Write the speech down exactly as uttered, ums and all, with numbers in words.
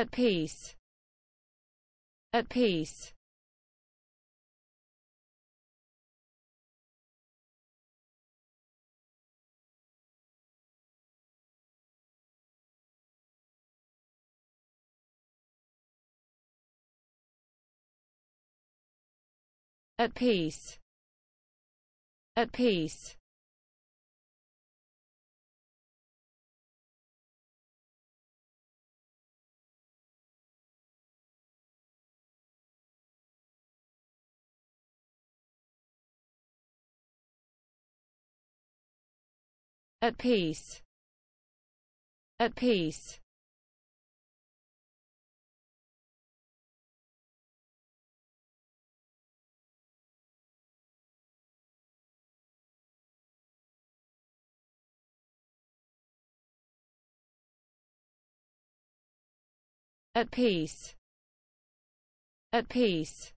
At peace. At peace. At peace. At peace. At peace. At peace. At peace. At peace.